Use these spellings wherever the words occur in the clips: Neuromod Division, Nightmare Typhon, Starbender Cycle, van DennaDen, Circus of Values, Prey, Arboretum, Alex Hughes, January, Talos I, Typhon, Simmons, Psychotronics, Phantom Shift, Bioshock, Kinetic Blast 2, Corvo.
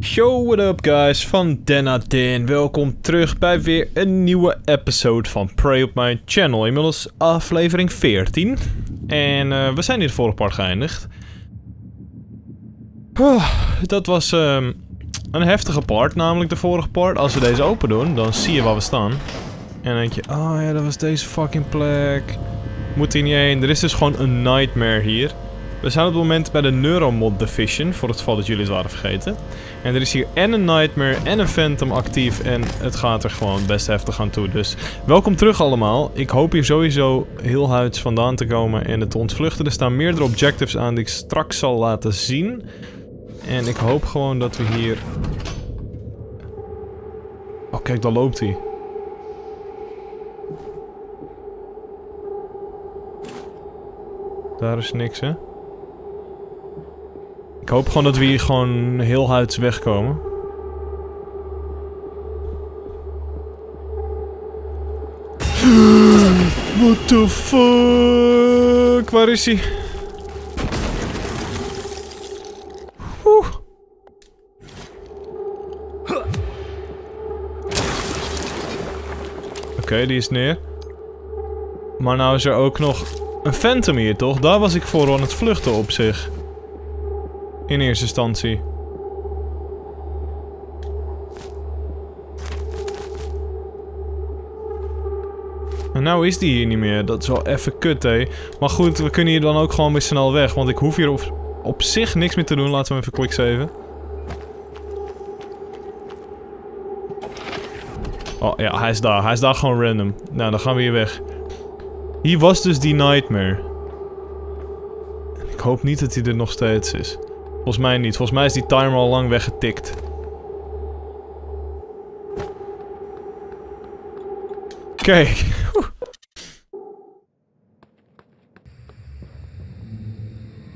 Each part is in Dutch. Yo, what up guys, van DennaDen. Welkom terug bij weer een nieuwe episode van Prey op mijn channel. Inmiddels aflevering 14. En we zijn hier de vorige part geëindigd. Dat was een heftige part, namelijk de vorige part. Als we deze open doen, dan zie je waar we staan. En dan denk je, oh ja, dat was deze fucking plek. Moet hier niet heen. Er is dus gewoon een nightmare hier. We zijn op het moment bij de Neuromod Division, voor het geval dat jullie het waren vergeten. En er is hier en een Nightmare en een Phantom actief en het gaat er gewoon best heftig aan toe. Dus welkom terug allemaal. Ik hoop hier sowieso heel huids vandaan te komen en het te ontvluchten. Er staan meerdere objectives aan die ik straks zal laten zien. En ik hoop gewoon dat we hier... Oh kijk, daar loopt hij. Daar is niks hè. Ik hoop gewoon dat we hier gewoon heel huids wegkomen. What the fuck? Waar is hij? Oké, die is neer. Maar nou is er ook nog een Phantom hier toch? Daar was ik voor aan het vluchten op zich. In eerste instantie. En nou is die hier niet meer. Dat is wel even kut, hé. Maar goed, we kunnen hier dan ook gewoon weer snel weg. Want ik hoef hier op zich niks meer te doen. Laten we hem even quick saven. Oh ja, hij is daar. Hij is daar gewoon random. Nou, dan gaan we hier weg. Hier was dus die nightmare. Ik hoop niet dat hij er nog steeds is. Volgens mij niet. Volgens mij is die timer al lang weggetikt. Kijk.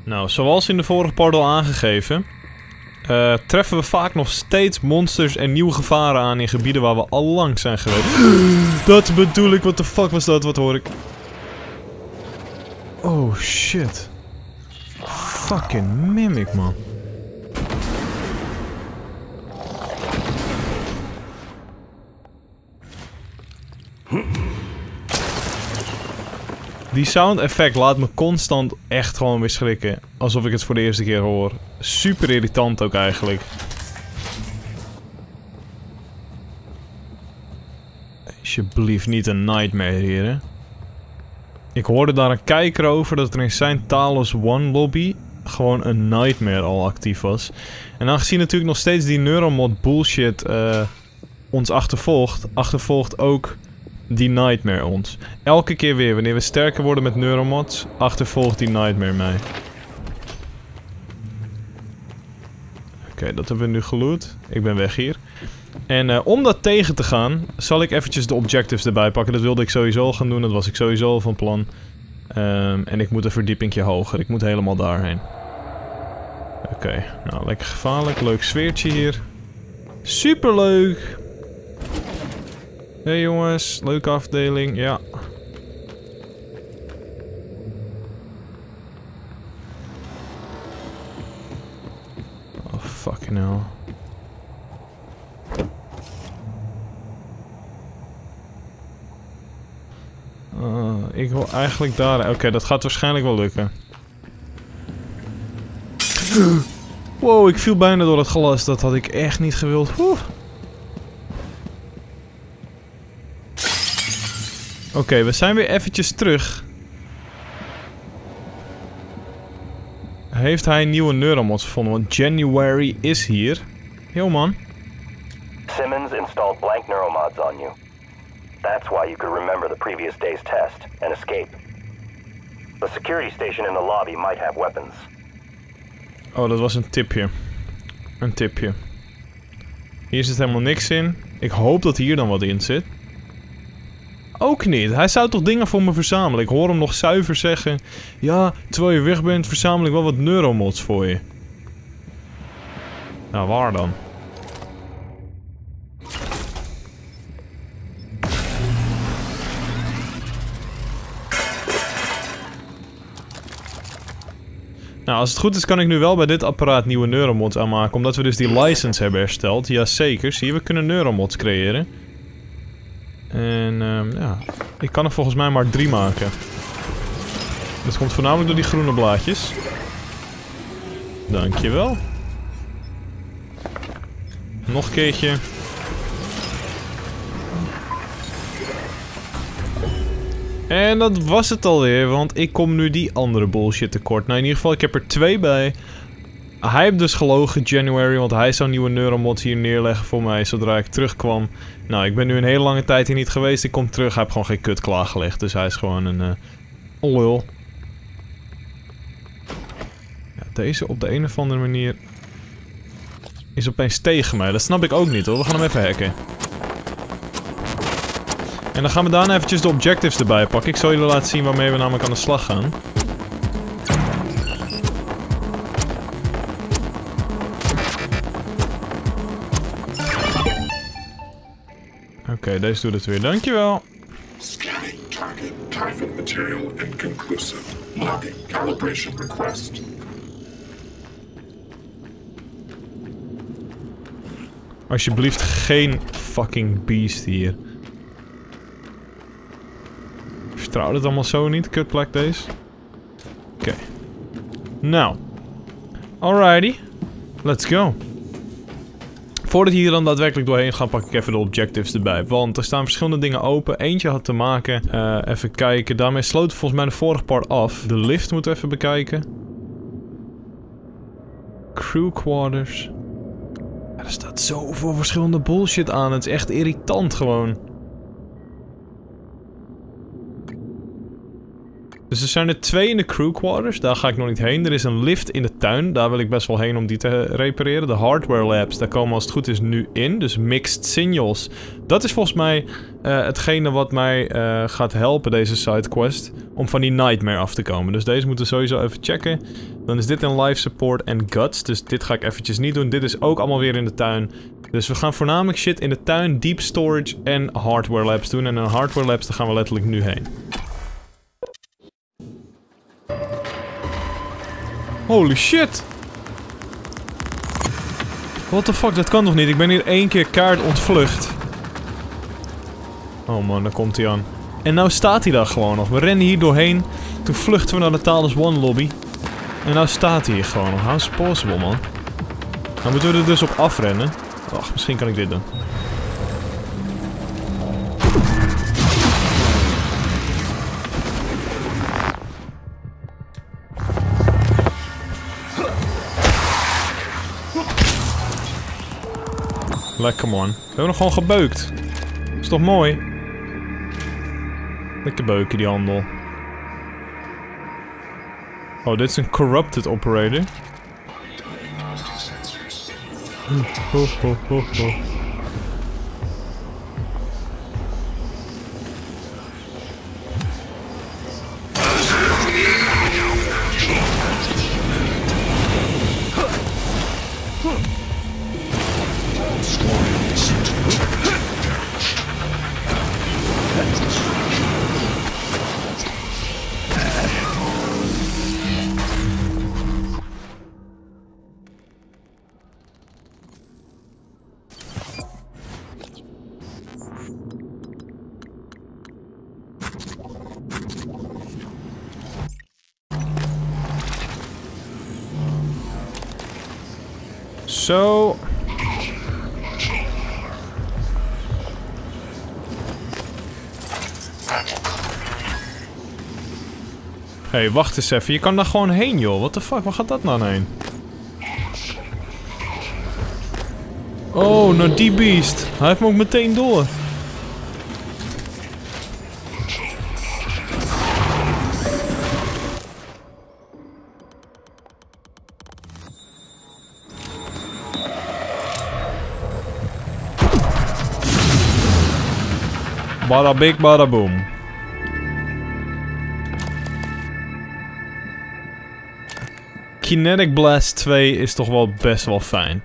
Nou, zoals in de vorige part al aangegeven... treffen we vaak nog steeds monsters en nieuwe gevaren aan in gebieden waar we al lang zijn geweest. Dat bedoel ik. What the fuck was dat? Wat hoor ik? Oh shit. Fucking mimic, man. Die sound effect laat me constant echt gewoon weer schrikken. Alsof ik het voor de eerste keer hoor. Super irritant ook eigenlijk. Alsjeblieft niet een nightmare hier, hè. Ik hoorde daar een kijker over dat er in zijn Talos I lobby... gewoon een nightmare al actief was. En aangezien natuurlijk nog steeds die neuromod bullshit ons achtervolgt... achtervolgt ook die nightmare ons. Elke keer weer, wanneer we sterker worden met neuromods... achtervolgt die nightmare mij. Oké, dat hebben we nu geloot. Ik ben weg hier. En om dat tegen te gaan... zal ik eventjes de objectives erbij pakken. Dat wilde ik sowieso al gaan doen. Dat was ik sowieso al van plan. En ik moet een verdiepingje hoger. Ik moet helemaal daarheen. Oké, nou lekker gevaarlijk. Leuk sfeertje hier. Superleuk! Hey jongens, leuke afdeling, ja. Oh fucking hell. Ik wil eigenlijk daar... Oké, dat gaat waarschijnlijk wel lukken. Wow, ik viel bijna door het glas. Dat had ik echt niet gewild. Oké, we zijn weer eventjes terug. Heeft hij een nieuwe neuromods gevonden? Want January is hier. Yo man. Simmons installed blank neuromods on you. That's why you could remember the previous day's test and escape. The security station in the lobby might have weapons. Oh, dat was een tipje. Een tipje. Hier zit helemaal niks in. Ik hoop dat hier dan wat in zit. Ook niet. Hij zou toch dingen voor me verzamelen? Ik hoor hem nog zuiver zeggen... Ja, terwijl je weg bent, verzamel ik wel wat neuromods voor je. Nou, waar dan? Nou, als het goed is kan ik nu wel bij dit apparaat nieuwe neuromods aanmaken, omdat we dus die license hebben hersteld. Jazeker, zie je, we kunnen neuromods creëren. En ja, ik kan er volgens mij maar 3 maken. Dat komt voornamelijk door die groene blaadjes. Dankjewel. Nog een keertje. En dat was het alweer, want ik kom nu die andere bullshit tekort. Nou, in ieder geval, ik heb er 2 bij. Hij heeft dus gelogen, January, want hij zou nieuwe neuromods hier neerleggen voor mij zodra ik terugkwam. Nou, ik ben nu een hele lange tijd hier niet geweest. Ik kom terug, hij heeft gewoon geen kut klaargelegd. Dus hij is gewoon een lul. Ja, deze op de een of andere manier is opeens tegen mij. Dat snap ik ook niet hoor, we gaan hem even hacken. En dan gaan we daarna eventjes de objectives erbij pakken. Ik zal jullie laten zien waarmee we namelijk aan de slag gaan. Oké, deze doet het weer. Dankjewel. Scanning target Typhon material inconclusive. Logging calibration request. Alsjeblieft geen fucking beest hier. Vertrouw dit allemaal zo niet, kutplek deze. Oké. Nou. Alrighty. Let's go. Voordat we hier dan daadwerkelijk doorheen gaan, pak ik even de objectives erbij. Want er staan verschillende dingen open. Eentje had te maken. Even kijken. Daarmee sloot volgens mij de vorige part af. De lift moeten we even bekijken. Crew quarters. Ja, er staat zoveel verschillende bullshit aan. Het is echt irritant gewoon. Dus er zijn er 2 in de crew quarters, daar ga ik nog niet heen. Er is een lift in de tuin, daar wil ik best wel heen om die te repareren. De hardware labs, daar komen als het goed is nu in. Dus mixed signals. Dat is volgens mij hetgene wat mij gaat helpen, deze sidequest. Om van die nightmare af te komen. Dus deze moeten we sowieso even checken. Dan is dit in life support en guts. Dus dit ga ik eventjes niet doen. Dit is ook allemaal weer in de tuin. Dus we gaan voornamelijk shit in de tuin, deep storage en hardware labs doen. En in hardware labs, daar gaan we letterlijk nu heen. Holy shit! What the fuck, dat kan nog niet. Ik ben hier 1 keer kaart ontvlucht. Oh man, daar komt hij aan. En nou staat hij daar gewoon nog. We rennen hier doorheen. Toen vluchten we naar de Talos I lobby. En nou staat hij hier gewoon nog. How's it possible, man? Nou moeten we er dus op afrennen. Ach, misschien kan ik dit doen. Lekker man. We hebben nog gewoon gebeukt. Is toch mooi? Lekker beuken die handel. Oh, dit is een corrupted operator. Ho, ho, ho, ho. Zo. Hé, wacht eens even. Je kan daar gewoon heen, joh. What the fuck? Waar gaat dat nou heen? Oh, nou die beest. Hij heeft me ook meteen door. Bada big, bada boom. Kinetic Blast 2 is toch wel best wel fijn.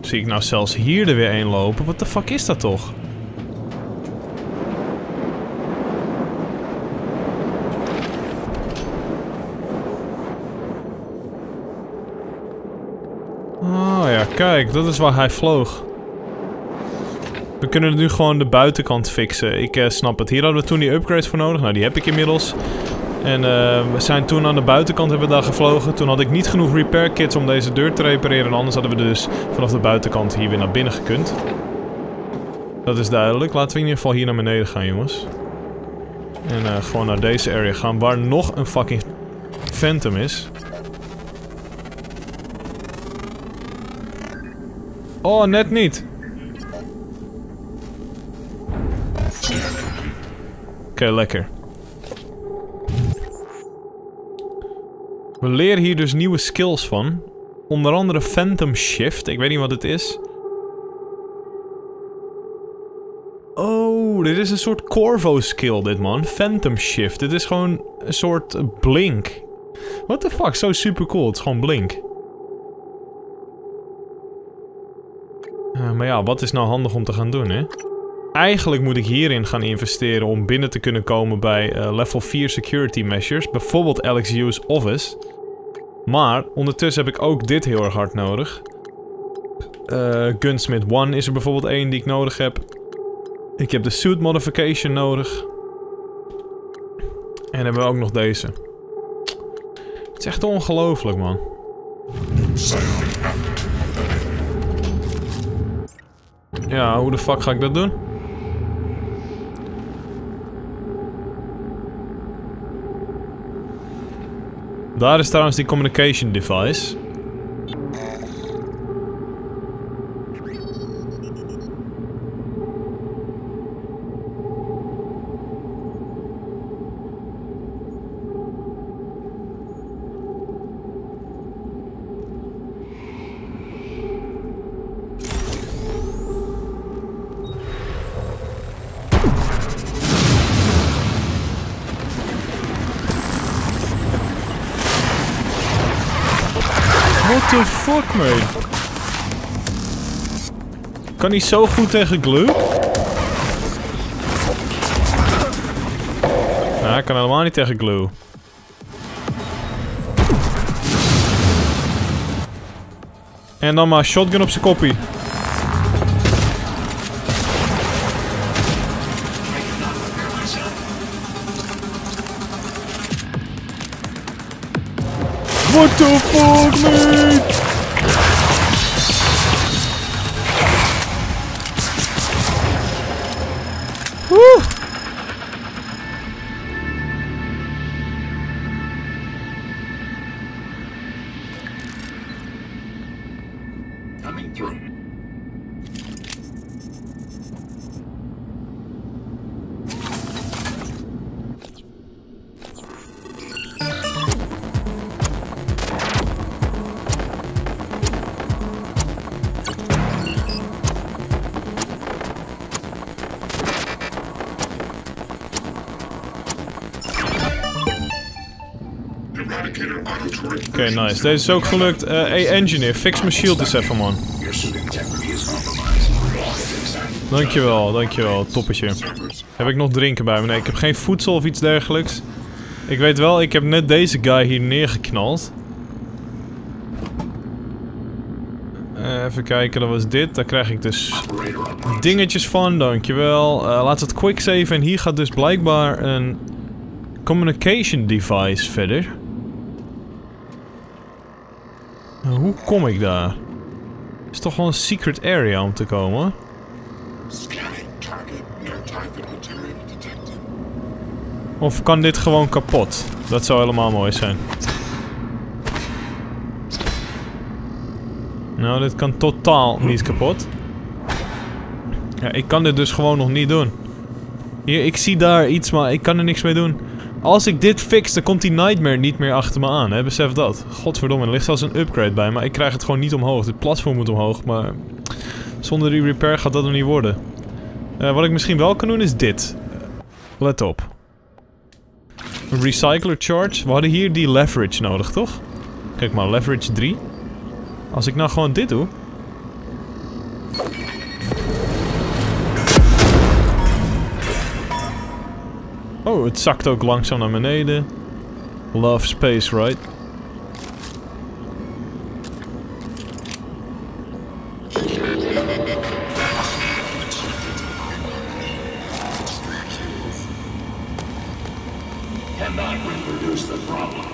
Zie ik nou zelfs hier er weer een lopen? Wat de fuck is dat toch? kijk, dat is waar hij vloog. We kunnen nu gewoon de buitenkant fixen. Ik snap het. Hier hadden we toen die upgrades voor nodig. Nou, die heb ik inmiddels. En we zijn toen aan de buitenkant hebben we daar gevlogen. Toen had ik niet genoeg repair kits om deze deur te repareren. Anders hadden we dus vanaf de buitenkant hier weer naar binnen gekund. Dat is duidelijk. Laten we in ieder geval hier naar beneden gaan, jongens. En gewoon naar deze area gaan. Waar nog een fucking phantom is. Oh, net niet. Oké, lekker. We leren hier dus nieuwe skills van. Onder andere Phantom Shift. Ik weet niet wat het is. Oh, dit is een soort Corvo skill dit, man. Phantom Shift. Dit is gewoon een soort blink. What the fuck, zo super cool. Het is gewoon blink. Maar ja, wat is nou handig om te gaan doen, hè? Eigenlijk moet ik hierin gaan investeren om binnen te kunnen komen bij level 4 security measures. Bijvoorbeeld Alex Hughes Office. Maar ondertussen heb ik ook dit heel erg hard nodig. Gunsmith 1 is er bijvoorbeeld één die ik nodig heb. Ik heb de suit modification nodig. En hebben we ook nog deze. Het is echt ongelooflijk, man. Ja, hoe de fuck ga ik dat doen? Daar is trouwens die communication device. What the fuck, man? Kan hij zo goed tegen glue? Nou, hij kan helemaal niet tegen glue. En dan maar shotgun op zijn koppie. What the fuck, man? Woe! Coming through. Oké, nice. Deze is ook gelukt. Hey, engineer, fix mijn shield eens even, man. Dankjewel, dankjewel. Toppetje. Heb ik nog drinken bij me? Nee, ik heb geen voedsel of iets dergelijks. Ik weet wel, ik heb net deze guy hier neergeknald. Even kijken, dat was dit. Daar krijg ik dus dingetjes van, dankjewel. Laat het quick save en hier gaat dus blijkbaar een communication device verder. Hoe kom ik daar? Het is toch wel een secret area om te komen? Of kan dit gewoon kapot? Dat zou helemaal mooi zijn. Nou, dit kan totaal niet kapot. Ja, ik kan dit dus gewoon nog niet doen. Hier, ik zie daar iets, maar ik kan er niks mee doen. Als ik dit fix, dan komt die nightmare niet meer achter me aan, hè? Besef dat. Godverdomme, er ligt zelfs een upgrade bij, maar ik krijg het gewoon niet omhoog. Dit platform moet omhoog, maar zonder die repair gaat dat nog niet worden. Wat ik misschien wel kan doen is dit. Let op. Recycler charge. We hadden hier die leverage nodig, toch? Kijk maar, leverage 3. Als ik nou gewoon dit doe... Oh, het zakt ook langzaam naar beneden. Love space, right? cannot reproduce the problem.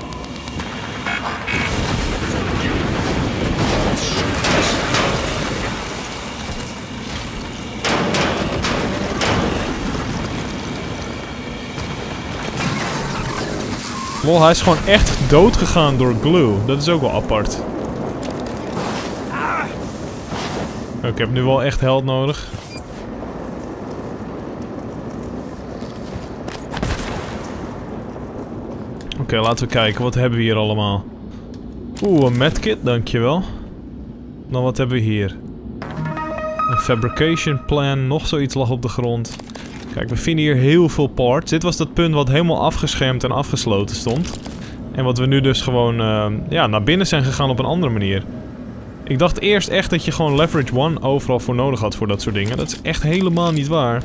Lol, hij is gewoon echt dood gegaan door glue. Dat is ook wel apart. Oh, ik heb nu wel echt held nodig. Oké, laten we kijken. Wat hebben we hier allemaal? Oeh, een medkit, dankjewel. Dan wat hebben we hier? Een fabrication plan, nog zoiets lag op de grond. Kijk, we vinden hier heel veel parts. Dit was dat punt wat helemaal afgeschermd en afgesloten stond. En wat we nu dus gewoon ja, naar binnen zijn gegaan op een andere manier. Ik dacht eerst echt dat je gewoon leverage 1 overal voor nodig had voor dat soort dingen. Dat is echt helemaal niet waar.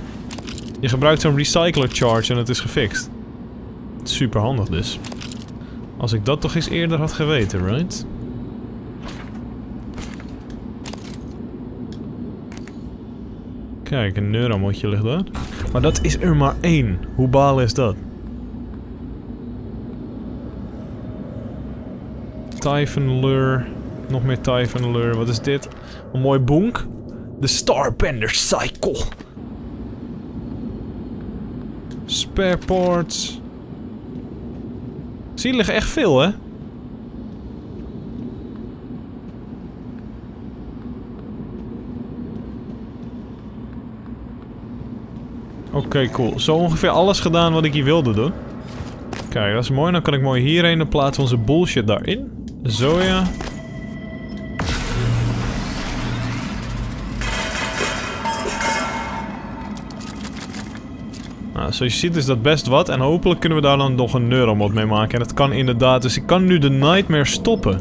Je gebruikt zo'n recycler charge en het is gefixt. Super handig dus. Als ik dat toch eens eerder had geweten, right? Kijk, een neuromodje ligt daar. Maar dat is er maar één. Hoe balen is dat? Typhon lure. Nog meer Typhon lure. Wat is dit? Een mooi bonk. De Starbender Cycle. Spare parts. Zie, er liggen echt veel, hè? Oké, cool. Zo ongeveer alles gedaan wat ik hier wilde doen. Kijk, dat is mooi. Dan kan ik mooi hierheen en plaatsen we onze bullshit daarin. Zo, ja. Nou, zoals je ziet is dat best wat en hopelijk kunnen we daar dan nog een neuromod mee maken. En dat kan inderdaad, dus ik kan nu de nightmare stoppen.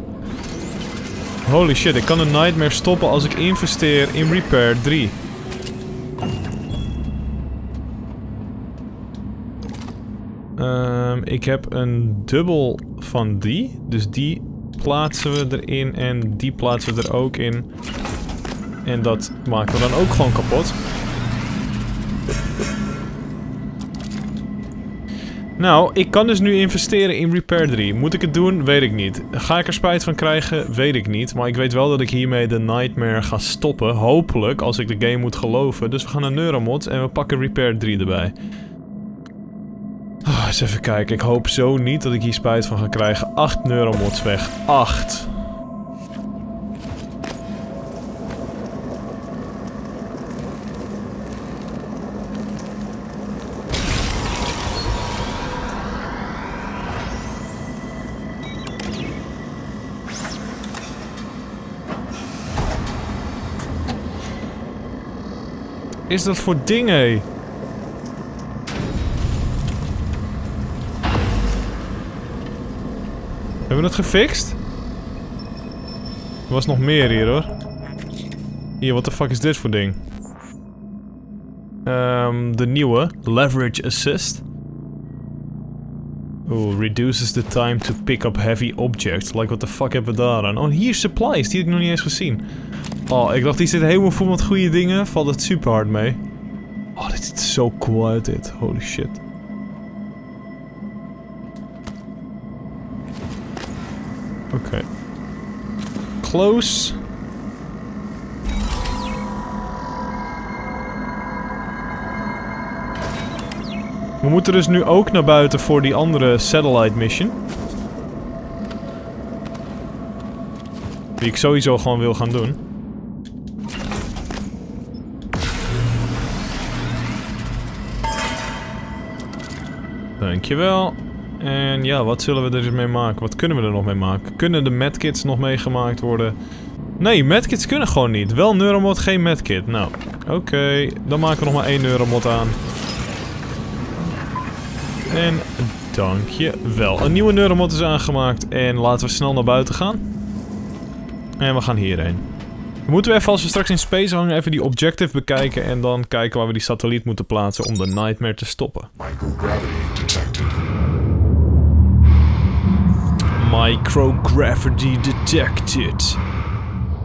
Holy shit, ik kan de nightmare stoppen als ik investeer in repair 3. Ik heb een dubbel van die, dus die plaatsen we erin en die plaatsen we er ook in. En dat maken we dan ook gewoon kapot. Nou, ik kan dus nu investeren in Repair 3. Moet ik het doen? Weet ik niet. Ga ik er spijt van krijgen? Weet ik niet. Maar ik weet wel dat ik hiermee de Nightmare ga stoppen. Hopelijk, als ik de game moet geloven. Dus we gaan naar Neuromod en we pakken Repair 3 erbij. Oh, eens even kijken. Ik hoop zo niet dat ik hier spijt van ga krijgen. 8 Neuromods weg. 8. Is dat voor dingen, hé? Hebben we dat gefixt? Er was nog meer hier, hoor. Hier, wat de fuck is dit voor ding? De nieuwe. Leverage assist. Oeh, reduces the time to pick up heavy objects. Like, what the fuck hebben we daar aan? Oh, hier supplies. Die heb ik nog niet eens gezien. Oh, ik dacht die zit helemaal vol met goede dingen. Valt het super hard mee. Oh, dit ziet zo cool uit dit. Holy shit. Oké. Close. We moeten dus nu ook naar buiten voor die andere satellite mission. Die ik sowieso gewoon wil gaan doen. Dankjewel. En ja, wat zullen we er dus mee maken? Wat kunnen we er nog mee maken? Kunnen de medkits nog meegemaakt worden? Nee, medkits kunnen gewoon niet. Wel neuromod, geen medkit. Nou, oké. Dan maken we nog maar 1 neuromod aan. En dankjewel. Een nieuwe neuromod is aangemaakt. En laten we snel naar buiten gaan. En we gaan hierheen. Moeten we even, als we straks in space hangen, even die objective bekijken en dan kijken waar we die satelliet moeten plaatsen om de Nightmare te stoppen. Microgravity detected.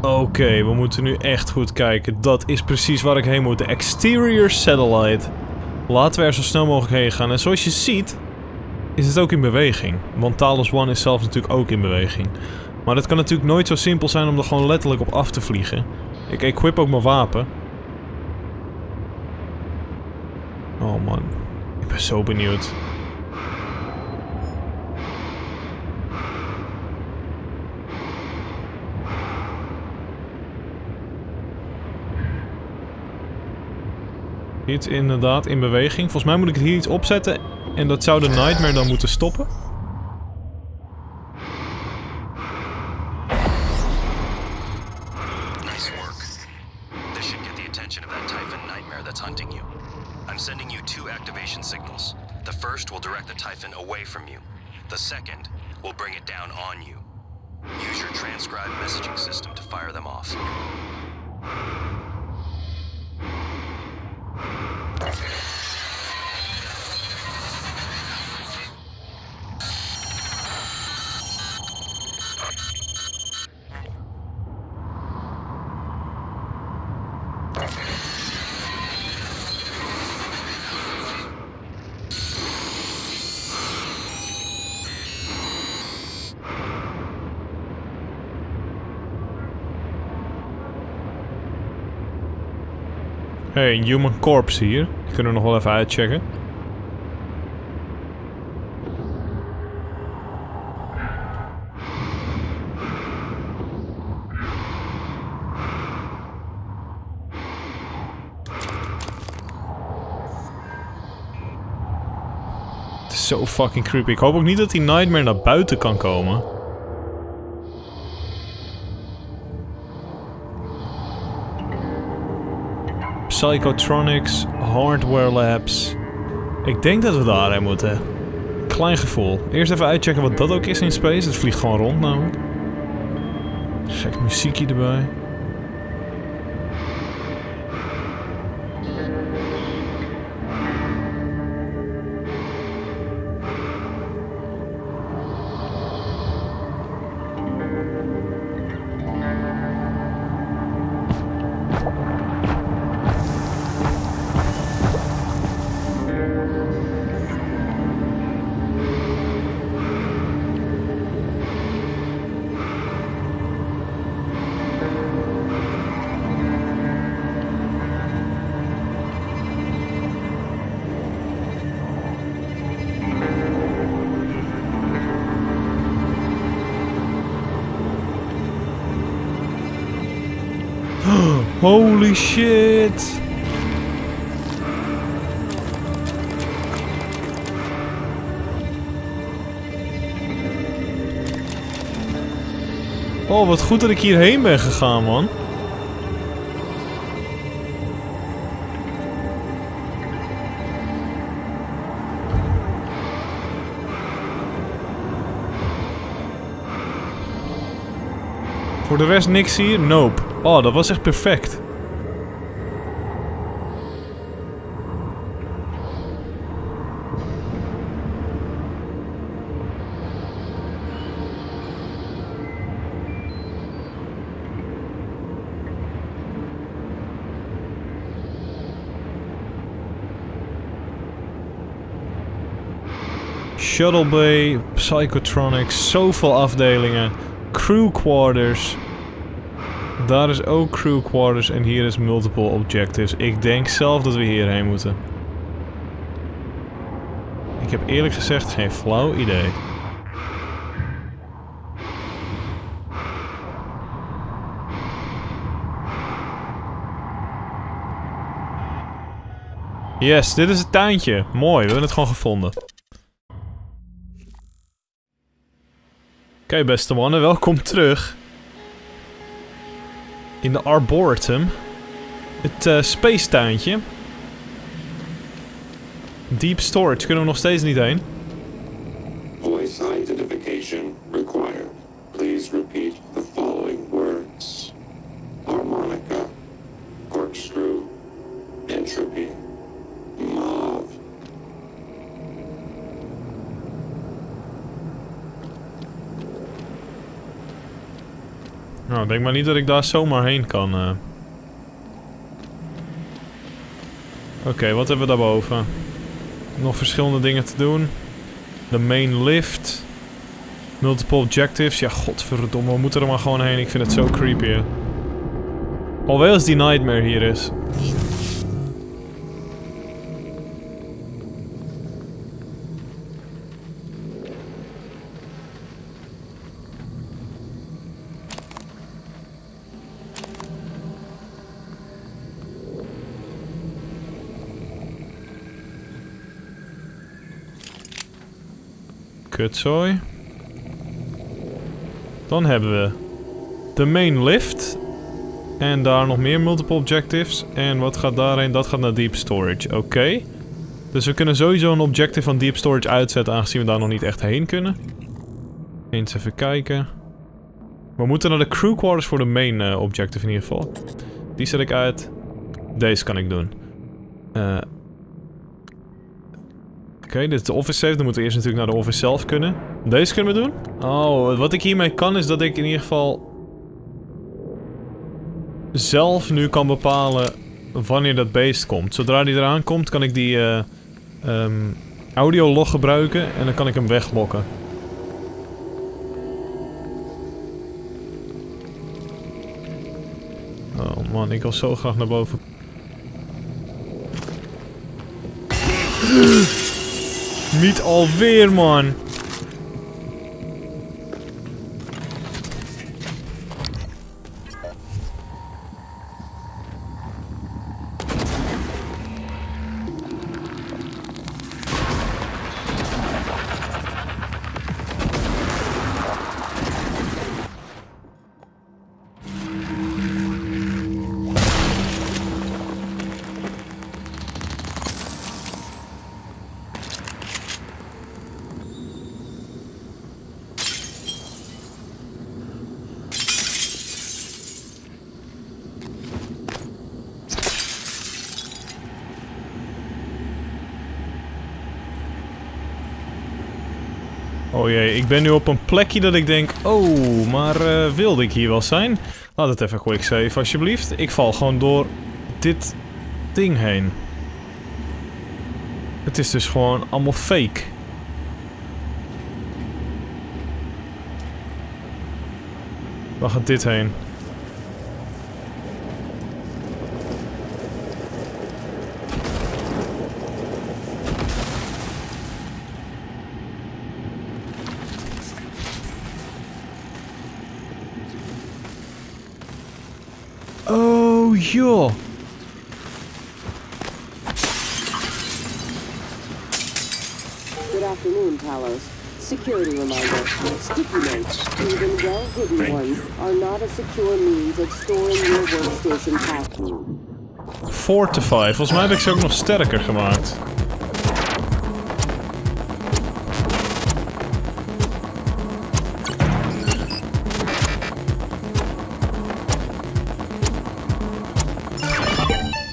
Oké, we moeten nu echt goed kijken. Dat is precies waar ik heen moet. De exterior satellite. Laten we er zo snel mogelijk heen gaan. En zoals je ziet, is het ook in beweging. Want Talos I is zelf natuurlijk ook in beweging. Maar dat kan natuurlijk nooit zo simpel zijn om er gewoon letterlijk op af te vliegen. Ik equip ook mijn wapen. Oh man, ik ben zo benieuwd. Iets inderdaad in beweging. Volgens mij moet ik het hier iets opzetten en dat zou de Nightmare dan moeten stoppen. Nice work. This should get the attention of that Typhon Nightmare that's hunting you. I'm sending you two activation signals. The first will direct the Typhon away from you. The second will bring it down on you. Use your transcribed messaging system to fire them off. Hey, een human corpse hier. Die kunnen we nog wel even uitchecken. Het is zo fucking creepy. Ik hoop ook niet dat die Nightmare naar buiten kan komen. Psychotronics, Hardware Labs. Ik denk dat we daarheen moeten. Klein gevoel. Eerst even uitchecken wat dat ook is in space. Het vliegt gewoon rond namelijk. Gek muziekje erbij. Holy shit! Oh, wat goed dat ik hierheen ben gegaan, man. Voor de rest niks hier? Nope. Oh, dat was echt perfect. Shuttle Bay, Psychotronics, zoveel afdelingen. Crew Quarters. Daar is ook Crew Quarters en hier is Multiple Objectives. Ik denk zelf dat we hierheen moeten. Ik heb eerlijk gezegd geen flauw idee. Yes, dit is het tuintje. Mooi, we hebben het gewoon gevonden. Oké, beste mannen, welkom terug. In de Arboretum. Het space tuintje. Deep storage, kunnen we nog steeds niet heen. Voice identification required. Please repeat the following words. Harmonica. Corkscrew. Entropy. Mauve. Nou, denk maar niet dat ik daar zomaar heen kan. Oké, wat hebben we daarboven? Nog verschillende dingen te doen. De main lift. Multiple objectives. Ja, godverdomme. We moeten er maar gewoon heen. Ik vind het zo creepy. Hè. Alweer als die nightmare hier is. Kutzooi. Dan hebben we de main lift. En daar nog meer multiple objectives. En wat gaat daarheen? Dat gaat naar deep storage. Oké. Dus we kunnen sowieso een objective van deep storage uitzetten, aangezien we daar nog niet echt heen kunnen. Eens even kijken. We moeten naar de crew quarters voor de main objective in ieder geval. Die zet ik uit. Deze kan ik doen. Oké, dit is de office safe. Dan moeten we eerst natuurlijk naar de office zelf kunnen. Deze kunnen we doen. Oh, wat ik hiermee kan is dat ik in ieder geval zelf nu kan bepalen wanneer dat beest komt. Zodra die eraan komt, kan ik die audiolog gebruiken en dan kan ik hem weglokken. Oh man, ik wil zo graag naar boven. Niet alweer, man. Oh jee, ik ben nu op een plekje dat ik denk, oh, maar wilde ik hier wel zijn? Laat het even quick save alsjeblieft. Ik val gewoon door dit ding heen. Het is dus gewoon allemaal fake. Waar gaat dit heen? Joh. Good afternoon, Talos. Security reminder. Sticky notes, even well-hidden ones, are not a secure means of storing your workstation password. Fortify. Volgens mij heb ik ze ook nog sterker gemaakt.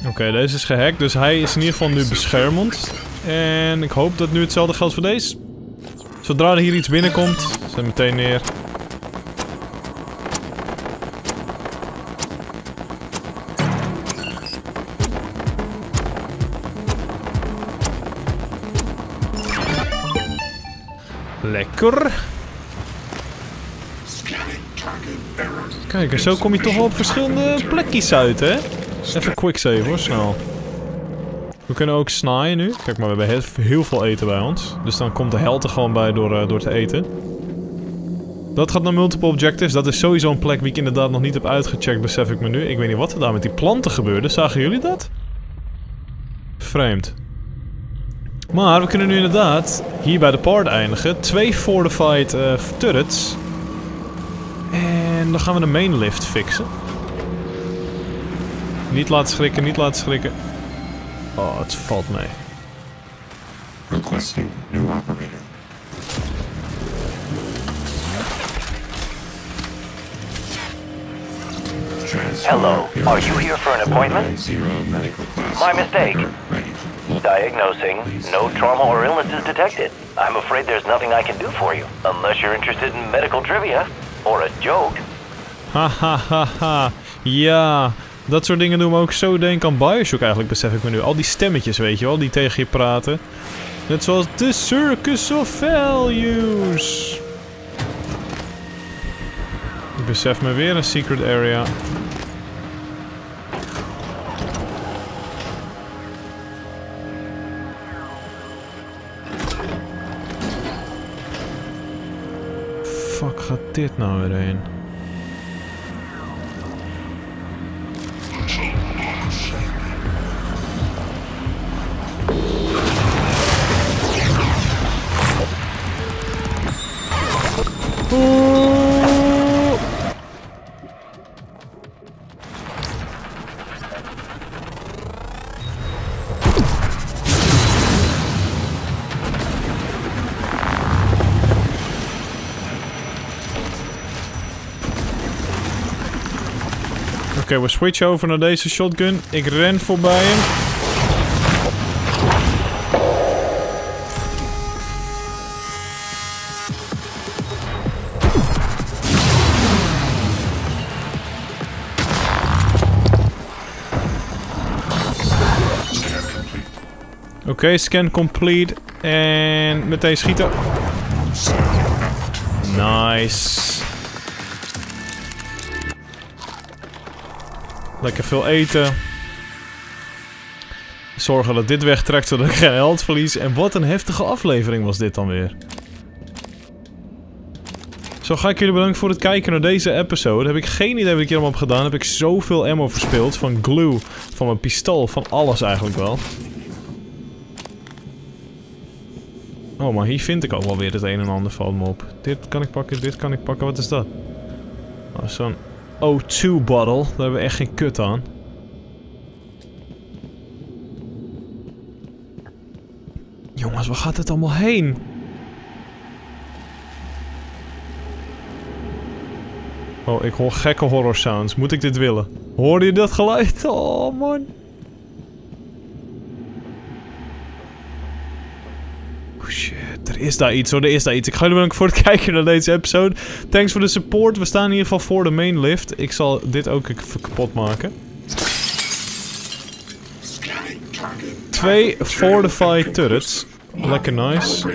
Oké, deze is gehackt, dus hij is in ieder geval nu beschermend. En ik hoop dat nu hetzelfde geldt voor deze. Zodra er hier iets binnenkomt, zet hem meteen neer. Lekker. Kijk, zo kom je toch wel op verschillende plekjes uit, hè? Even quick save hoor, snel. We kunnen ook snaaien nu. Kijk maar, we hebben heel veel eten bij ons. Dus dan komt de held er gewoon bij door te eten. Dat gaat naar multiple objectives. Dat is sowieso een plek die ik inderdaad nog niet heb uitgecheckt, besef ik me nu. Ik weet niet wat er daar met die planten gebeurde. Zagen jullie dat? Vreemd. Maar we kunnen nu inderdaad hier bij de part eindigen. 2 fortified turrets. En dan gaan we de main lift fixen. Niet laten schrikken, niet laten schrikken. Oh, het valt mee. Requesting new operator. Hello, are you here for an appointment? My mistake. Diagnosing, no trauma or illnesses detected. I'm afraid there's nothing I can do for you, unless you're interested in medical trivia or a joke. Ha ha ha ha. Ja. Dat soort dingen doen me ook zo denken aan Bioshock eigenlijk, besef ik me nu. Al die stemmetjes, weet je wel, die tegen je praten. Net zoals de Circus of Values. Ik besef me weer een secret area. Fuck, gaat dit nou weer heen? Oké, we switchen over naar deze shotgun. Ik ren voorbij hem. Oké, scan complete. En meteen schieten. Nice. Lekker veel eten. Zorgen dat dit wegtrekt zodat ik geen held verlies. En wat een heftige aflevering was dit dan weer. Zo ga ik jullie bedanken voor het kijken naar deze episode. Heb ik geen idee wat ik hier allemaal heb gedaan. Heb ik zoveel ammo verspild. Van glue, van mijn pistool, van alles eigenlijk wel. Oh, maar hier vind ik ook wel weer het een en ander van me op. Dit kan ik pakken, dit kan ik pakken. Wat is dat? Oh, zo'n... O2 bottle, daar hebben we echt geen kut aan. Jongens, waar gaat het allemaal heen? Oh, ik hoor gekke horror sounds. Moet ik dit willen? Hoorde je dat geluid? Oh man. Er is daar iets hoor, er is daar iets. Ik ga jullie bedanken voor het kijken naar deze episode. Thanks voor de support. We staan in ieder geval voor de main lift. Ik zal dit ook even kapot maken. 2 fortified turrets. Lekker nice.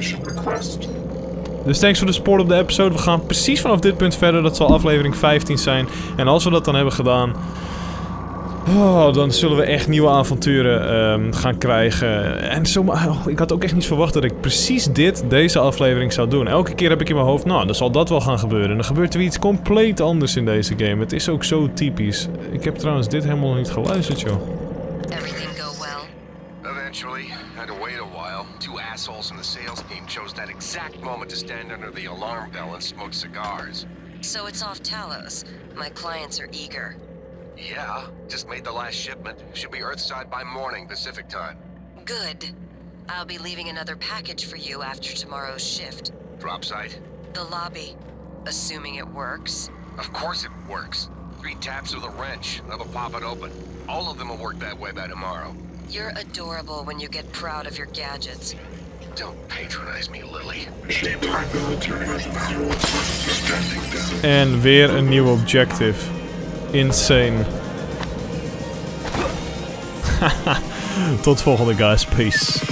Dus thanks voor de support op de episode. We gaan precies vanaf dit punt verder. Dat zal aflevering 15 zijn. En als we dat dan hebben gedaan... Oh, dan zullen we echt nieuwe avonturen gaan krijgen. En zomaar, oh, ik had ook echt niet verwacht dat ik precies deze aflevering zou doen. Elke keer heb ik in mijn hoofd, nou, dan zal dat wel gaan gebeuren. En dan gebeurt er iets compleet anders in deze game. Het is ook zo typisch. Ik heb trouwens dit helemaal niet geluisterd, joh. Everything go well. Eventually, had to wait a while. Two assholes in the sales team chose that exact moment to stand under the alarm bell and smoke cigars. So it's off Talos. My clients are eager. Yeah, just made the last shipment. Should be Earthside by morning, Pacific time. Good. I'll be leaving another package for you after tomorrow's shift. Drop site? The lobby. Assuming it works. Of course it works. 3 taps with a wrench, and they'll pop it open. All of them will work that way by tomorrow. You're adorable when you get proud of your gadgets. Don't patronize me, Lily. En weer een nieuw objective. Insane. Haha. Tot volgende, guys. Peace.